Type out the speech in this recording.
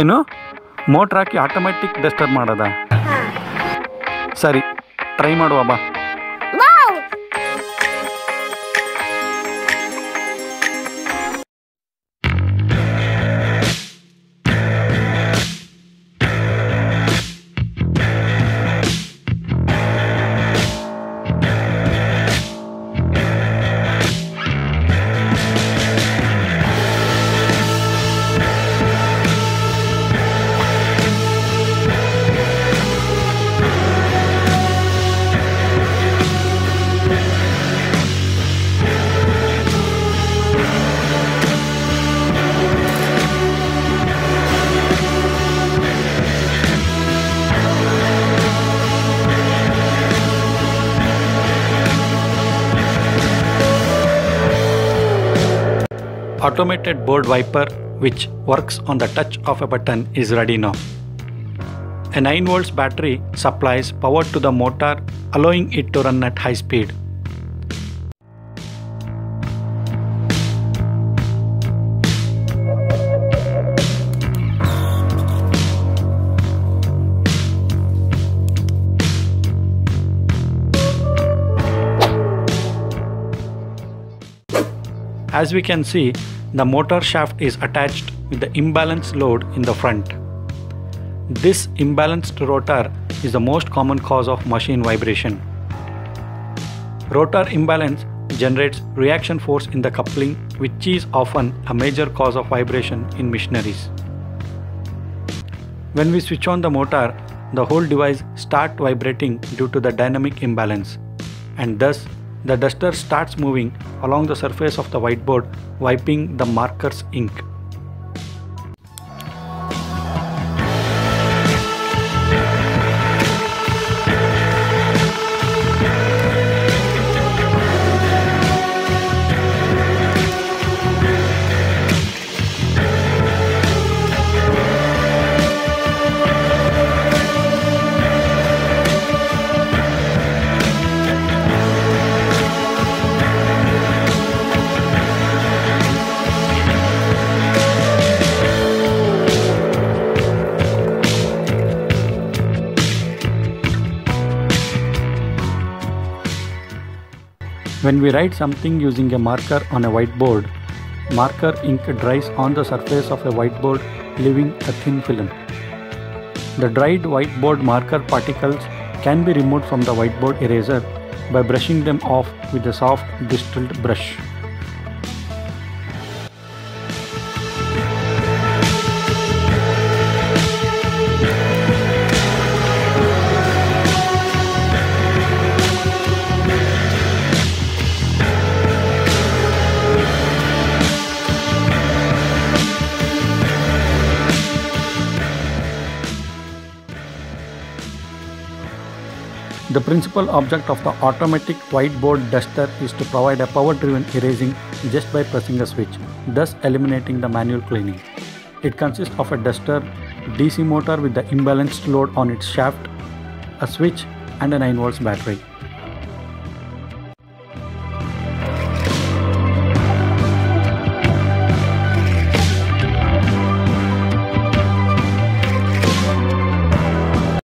ಏನು ಮೋಟ್ರ್ ಹಾಕಿ automatic disturb ಮಾಡೋದಾ? ಸರಿ, ಟ್ರೈ ಮಾಡುವ ಬಾ. Automated board wiper which works on the touch of a button is ready now. A 9V battery supplies power to the motor, allowing it to run at high speed. As we can see, the motor shaft is attached with the imbalanced load in the front. This imbalanced rotor is the most common cause of machine vibration. Rotor imbalance generates reaction force in the coupling, which is often a major cause of vibration in machineries. When we switch on the motor, the whole device starts vibrating due to the dynamic imbalance, and thus the duster starts moving along the surface of the whiteboard, wiping the marker's ink. When we write something using a marker on a whiteboard, marker ink dries on the surface of a whiteboard, leaving a thin film. The dried whiteboard marker particles can be removed from the whiteboard eraser by brushing them off with a soft, distilled brush. The principal object of the automatic whiteboard duster is to provide a power-driven erasing just by pressing a switch, thus eliminating the manual cleaning. It consists of a duster, DC motor with the imbalanced load on its shaft, a switch and a 9V battery.